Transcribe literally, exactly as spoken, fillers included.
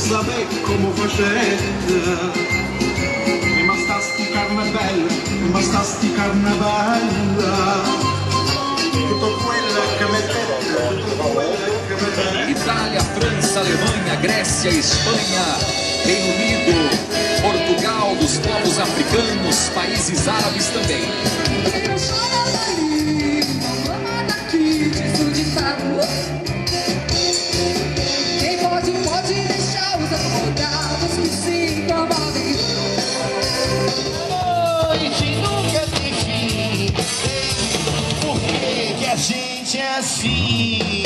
saber como fazer. Me basta esticar na pele, me basta esticar na banda. Itália, França, Alemanha, Grécia, Espanha, Reino Unido, Portugal, dos povos africanos, países árabes também. Quem pode, pode deixar os advogados que se incomodem. A noite nunca tem fim, porque que a gente é assim.